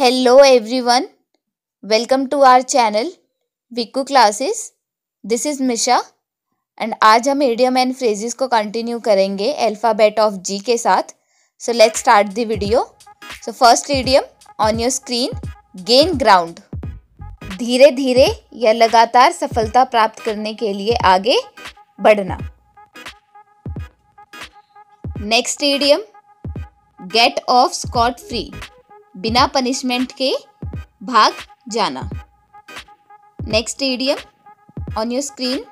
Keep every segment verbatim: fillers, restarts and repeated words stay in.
Hello everyone, welcome to our channel Viku Classes. This is Misha and आज हम idiom and phrases को continue करेंगे alphabet of G के साथ. So let's start the video. So first idiom on your screen, gain ground. धीरे धीरे या लगातार सफलता प्राप्त करने के लिए आगे बढ़ना. Next idiom, get off scot free. बिना पनिशमेंट के भाग जाना. Next idiom on your screen,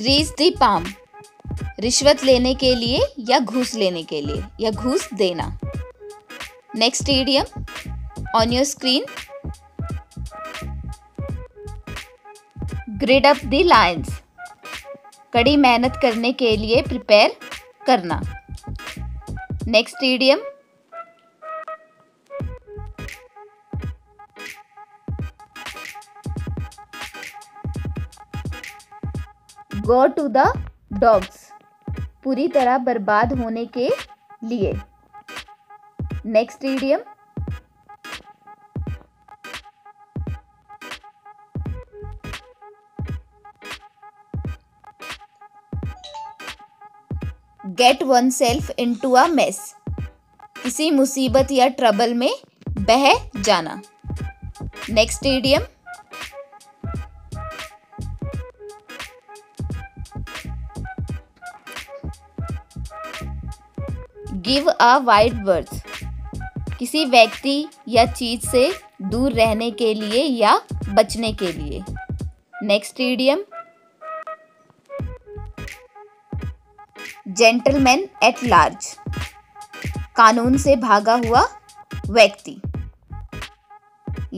grease the palm. रिश्वत लेने के लिए या घूस लेने के लिए या घूस देना. Next idiom on your screen, gird up the loins. कड़ी मेहनत करने के लिए प्रिपेयर करना. Next idiom go to the dogs. पूरी तरह बर्बाद होने के लिए. Next idiom Get oneself into a mess. किसी मुसीबत या ट्रबल में बह जाना. Next idiom Give a wide berth. किसी व्यक्ति या चीज से दूर रहने के लिए या बचने के लिए. Next idiom gentleman at large. कानून से भागा हुआ व्यक्ति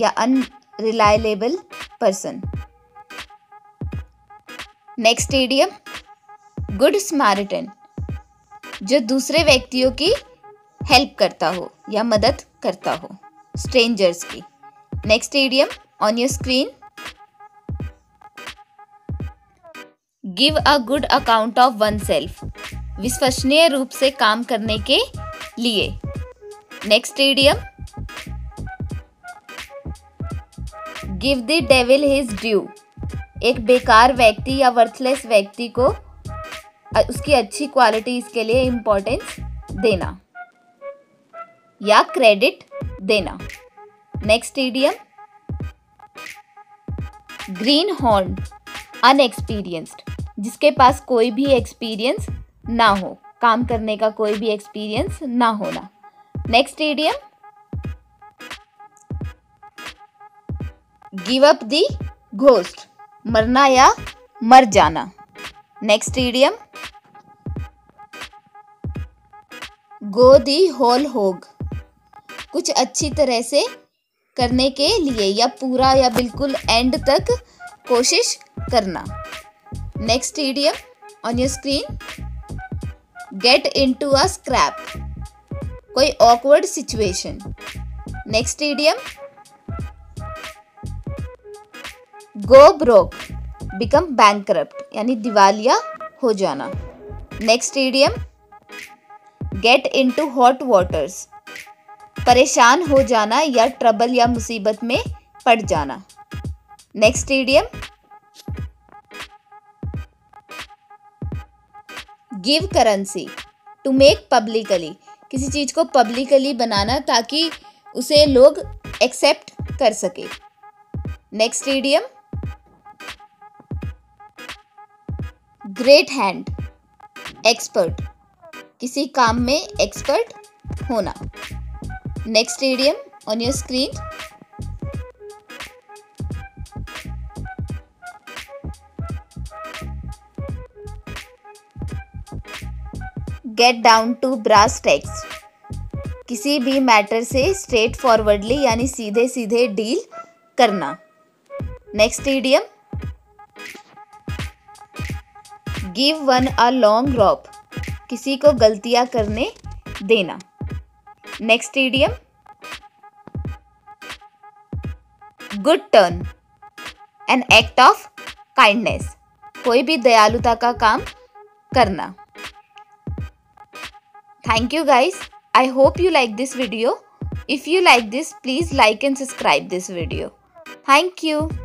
या unreliable person. Next idiom good samaritan. जो दूसरे व्यक्तियों की हेल्प करता हो या मदद करता हो, स्ट्रेंजर्स की. Next idiom on your screen, give a good account of oneself. विश्वसनीय रूप से काम करने के लिए. Next idiom give the devil his due. एक बेकार व्यक्ति या वर्थलेस व्यक्ति को उसकी अच्छी क्वालिटीज के लिए इम्पोर्टेंस देना या क्रेडिट देना. Next idiom greenhorn unexperienced. जिसके पास कोई भी एक्सपीरियंस ना हो, काम करने का कोई भी एक्सपीरियंस ना होना. Next idiom give up the ghost. मरना या मर जाना. Next idiom go the whole hog. कुछ अच्छी तरह से करने के लिए या पूरा या बिल्कुल एंड तक कोशिश करना. Next idiom on your screen, get into a scrape. कोई awkward situation. Next idiom go broke. Become bankrupt यानी दिवालिया हो जाना. Next idiom get into hot waters. परेशान हो जाना या ट्रबल या मुसीबत में पड़ जाना. Next idiom give currency. To make publicly. किसी चीज़ को पब्लिकली बनाना ताकि उसे लोग एक्सेप्ट कर सके. Next idiom great hand. Expert. किसी काम में एक्सपर्ट होना. Next idiom on your screen, get down to brass tacks. किसी भी मैटर से स्ट्रेट फॉरवर्डली यानी सीधे सीधे डील करना. Next idiom give one a long rope. किसी को गलतियां करने देना. Next idiom good turn an act of kindness. कोई भी दयालुता का काम करना. Thank you guys. I hope you like this video. If you like this, please like and subscribe this video. Thank you.